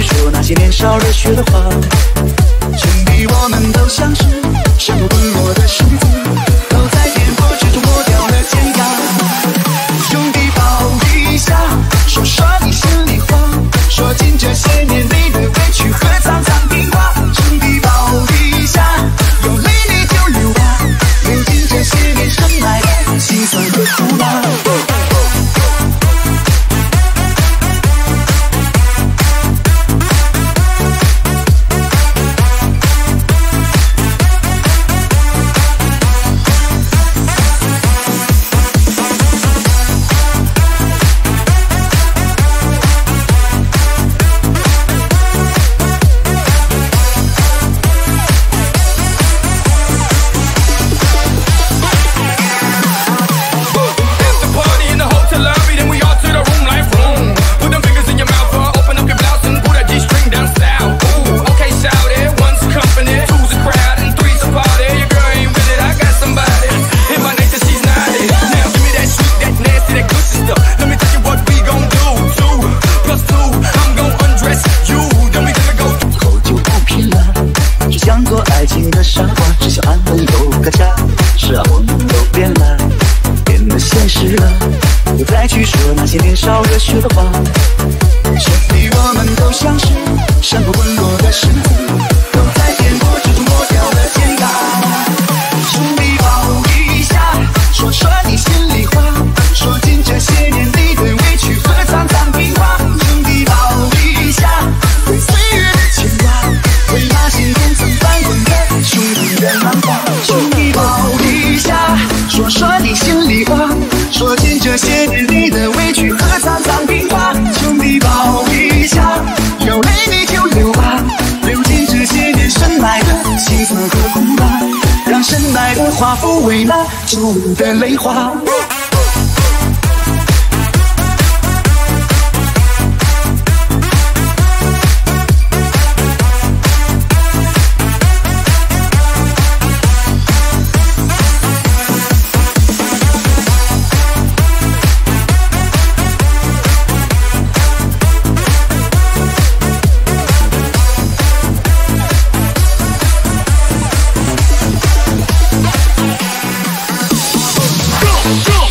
叙说那些年少热血的话，想必我们都像是生活滚落的石子，都在颠簸之中磨掉了尖牙。兄弟抱一下，说说你心里话，说尽这些年你的委屈和沧桑变化。兄弟抱一下，有泪你就流吧，流尽这些年生来的心酸和苦辣。 化腐为那久雨的泪花。 Go!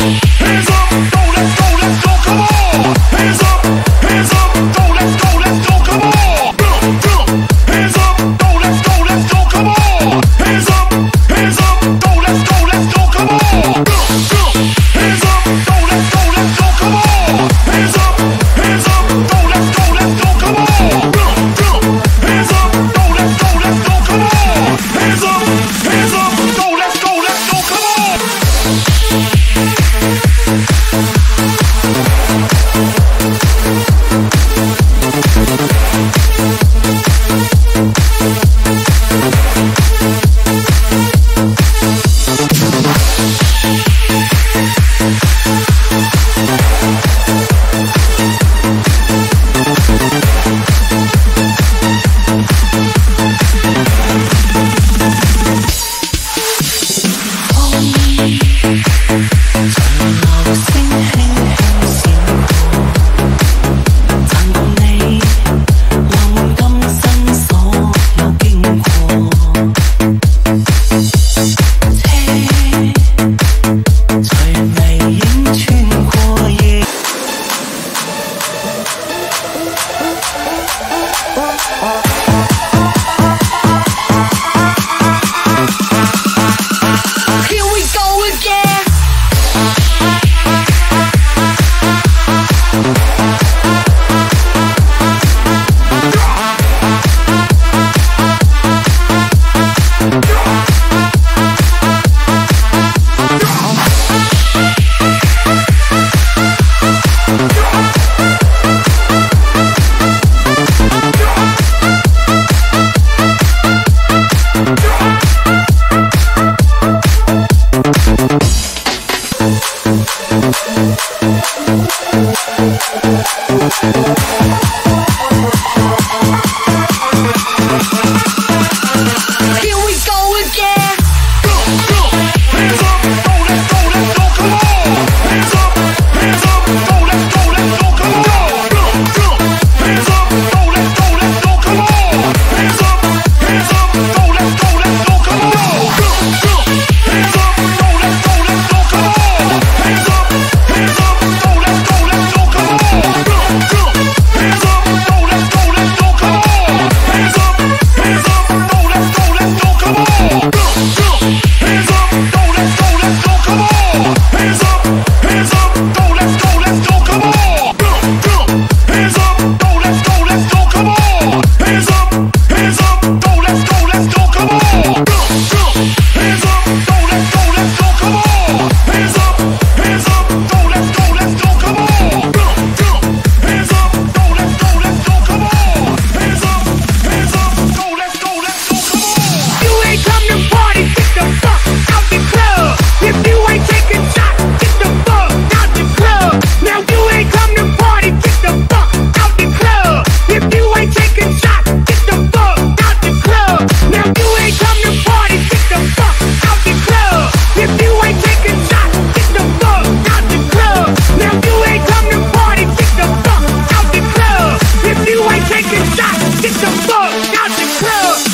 taking shots, get the fuck out the club.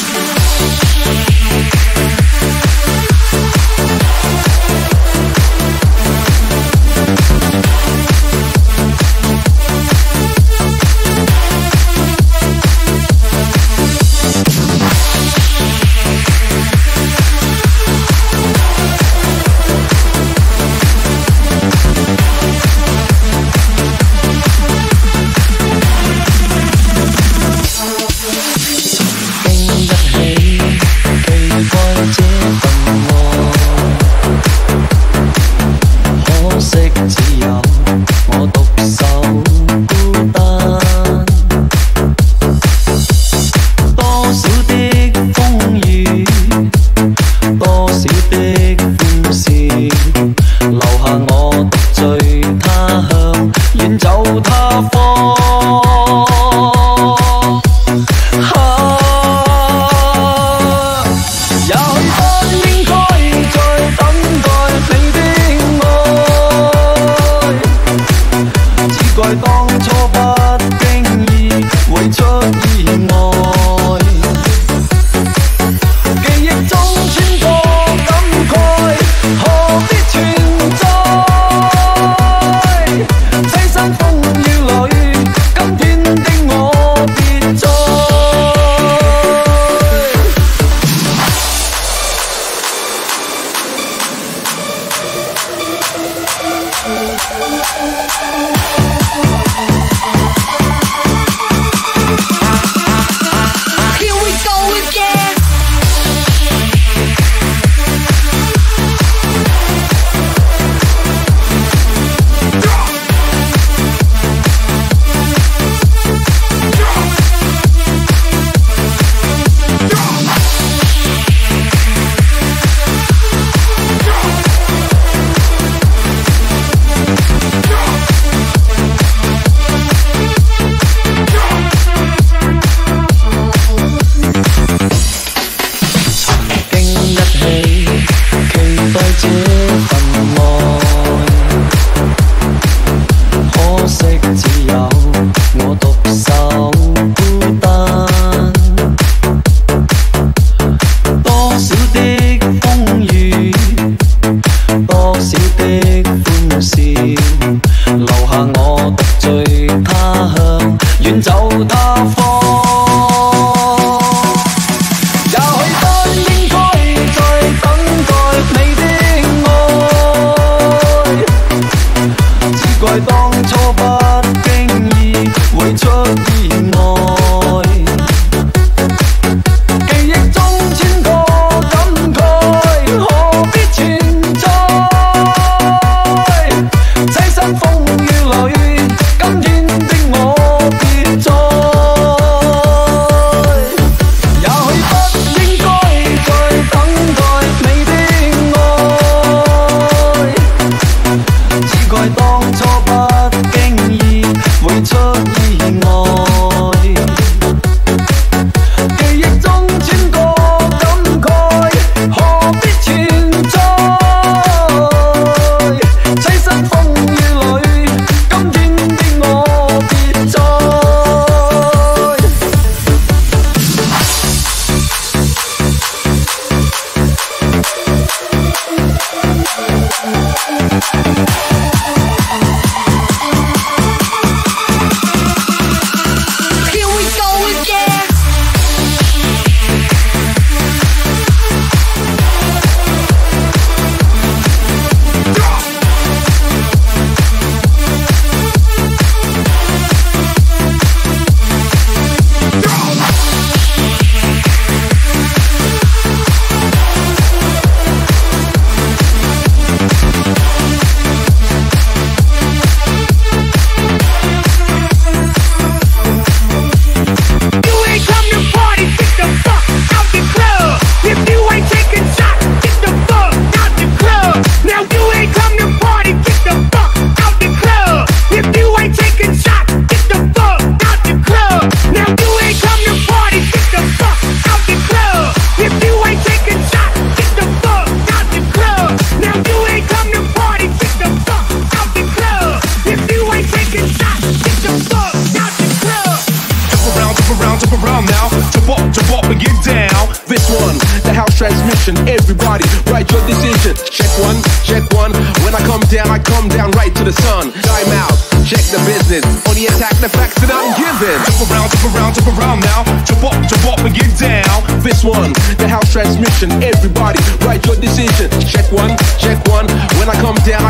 jump around now. Jump up and get down. This one, the house transmission. Everybody, write your decision. Check one, check one. When I come down right to the sun. Time out, check the business. Only attack the facts that I'm giving. Jump around now. Jump up and get down. This one, the house transmission. Everybody, write your decision. Check one, check one. When I come down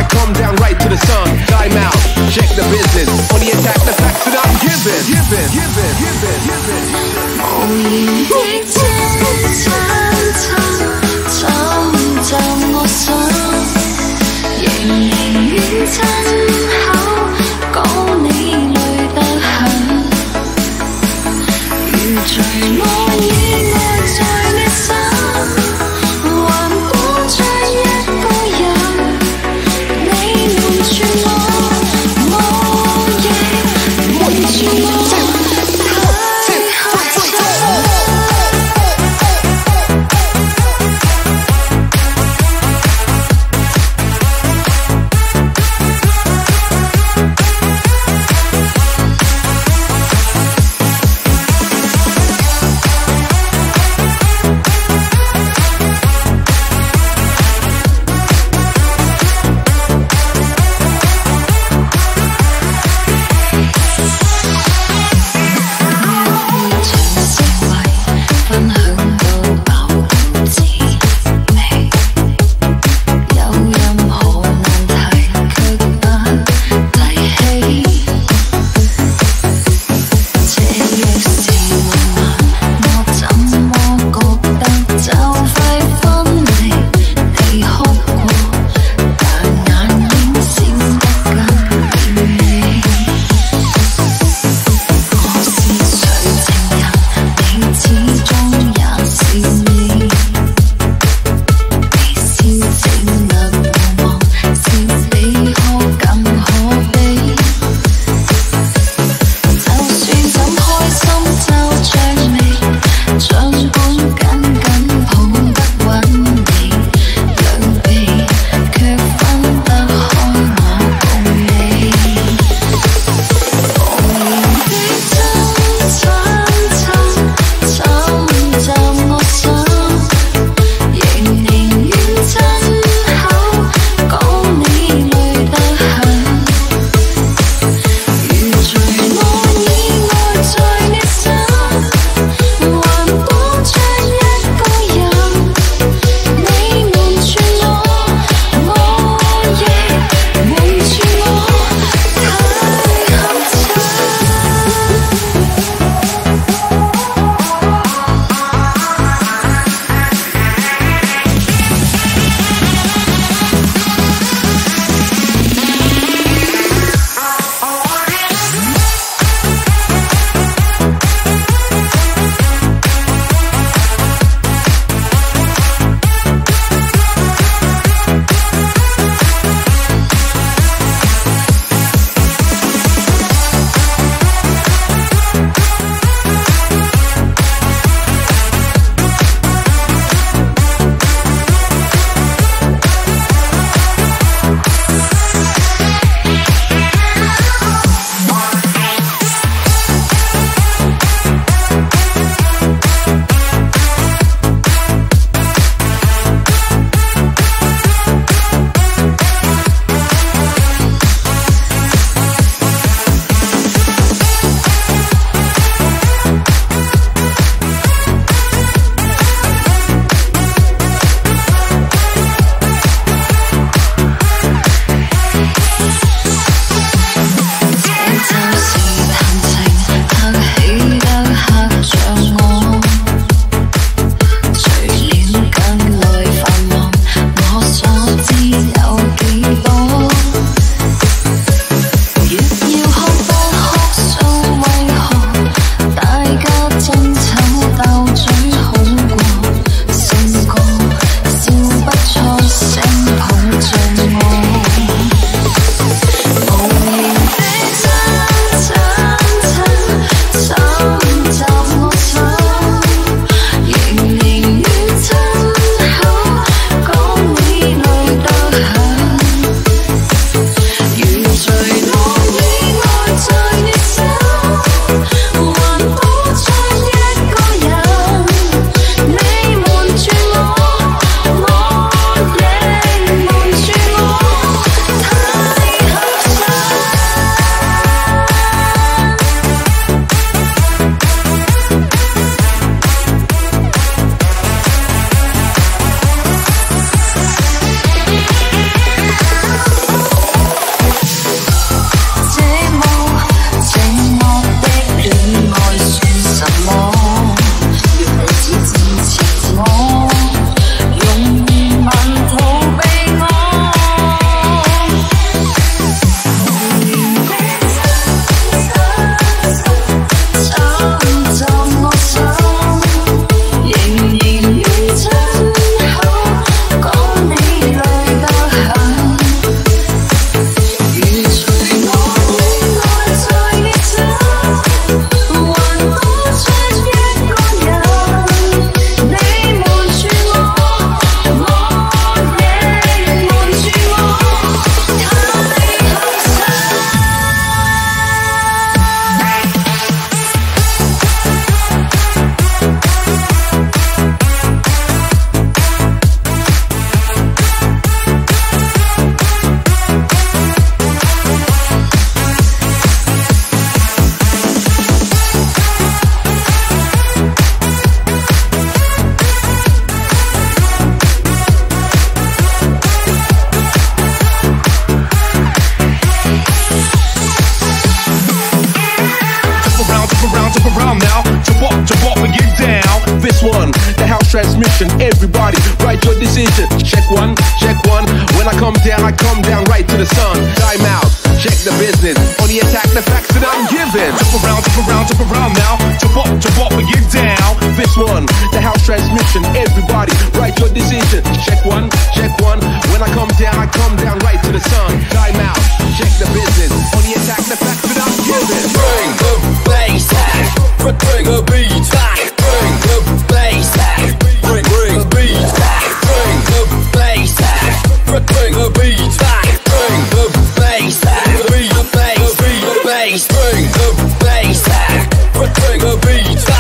right to the sun. Time out, check the business. Only attack the facts that I'm giving. Only transmission. Everybody, write your decision. Check one, check one. When I come down right to the sun. Time out, check the business. Only attack the facts that I'm giving. Jump around, now. Jump up and get down. This one, the house transmission. Everybody, write your decision. Check one, check one. When I come down right to the sun. Time out, check the business. Only attack the facts that I'm giving. Bring the bass back. Bring the beat back. Bring the bass back. Bring the beat back. Bring the bass back. Bring the beat back. Bring the bass back. Bring the bass back. Bring the bass back. Bring the beat back.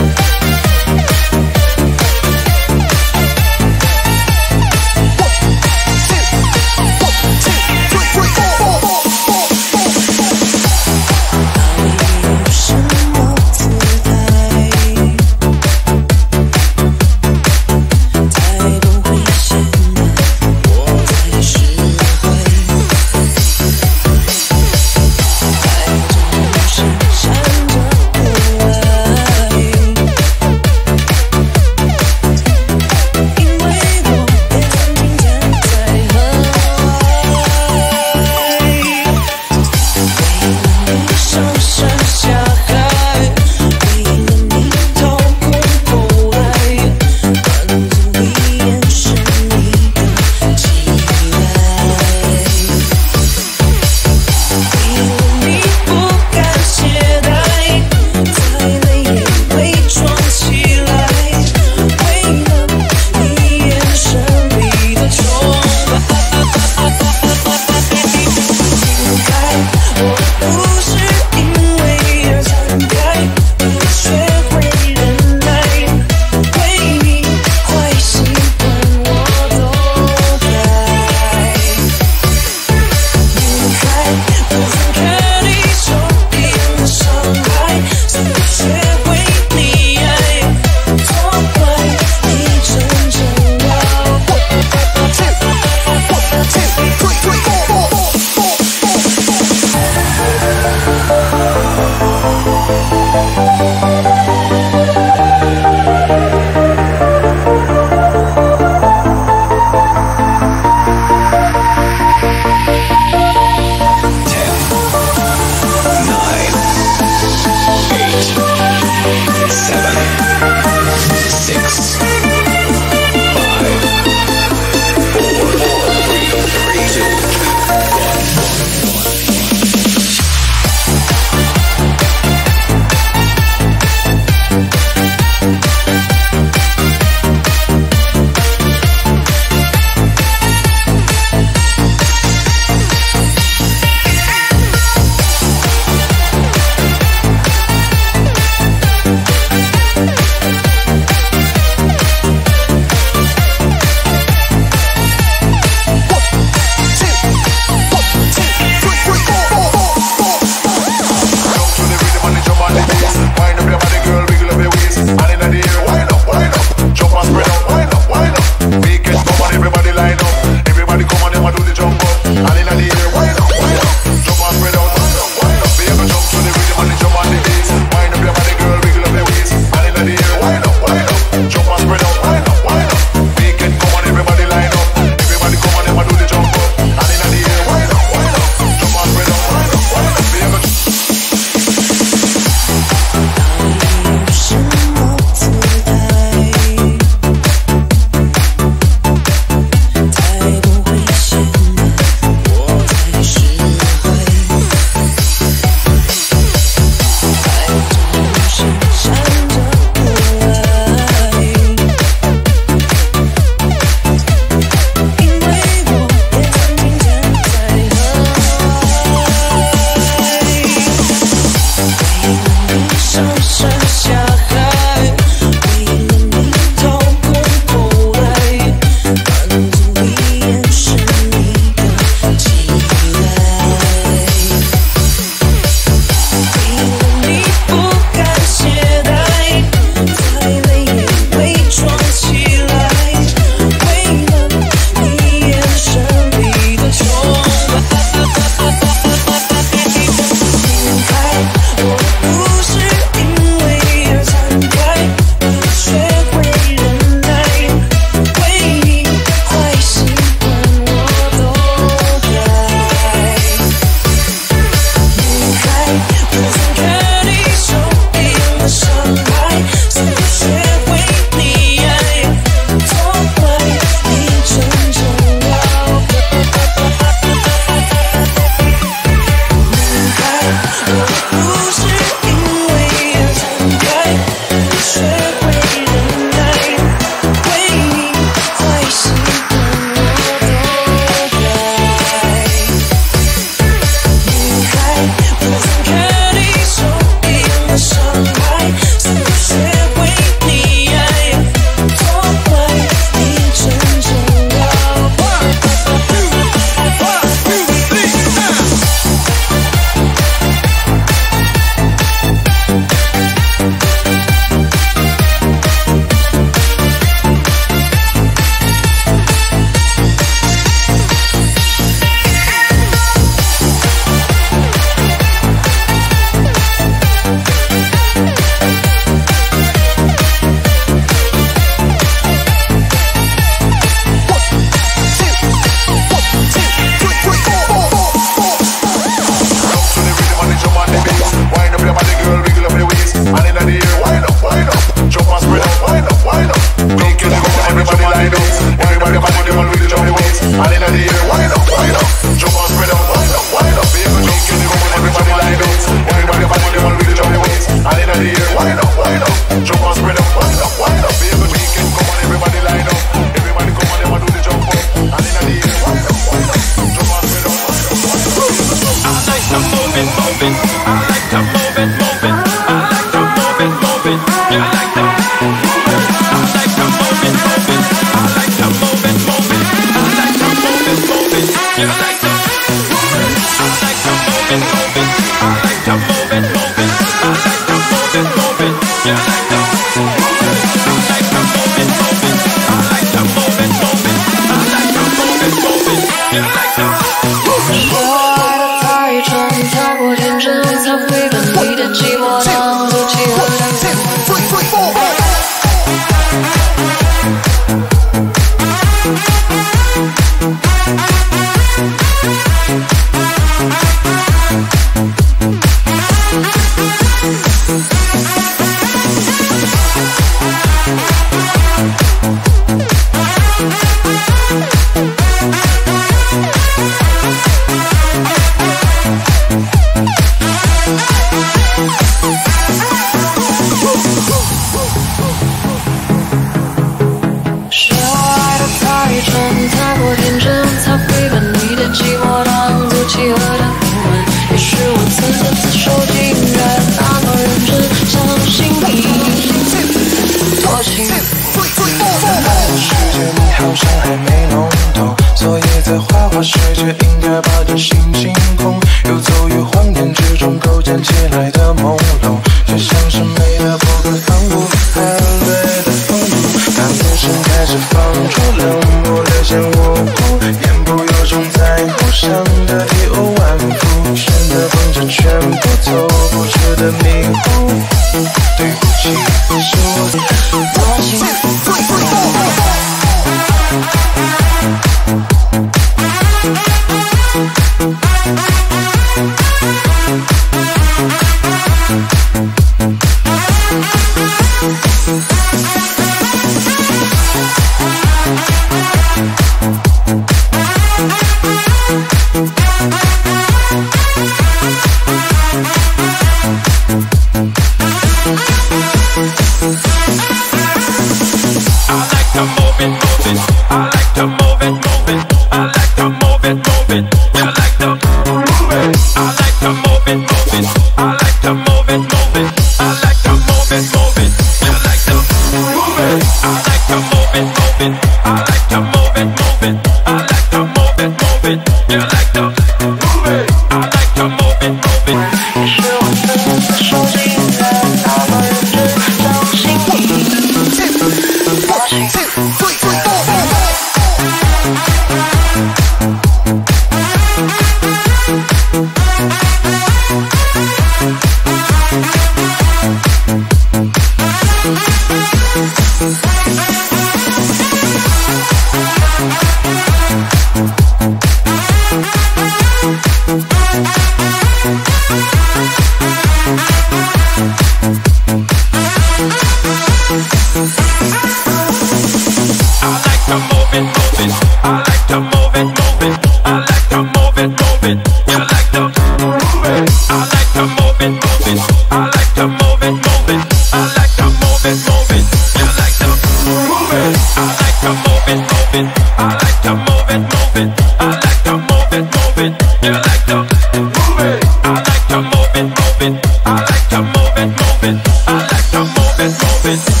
open.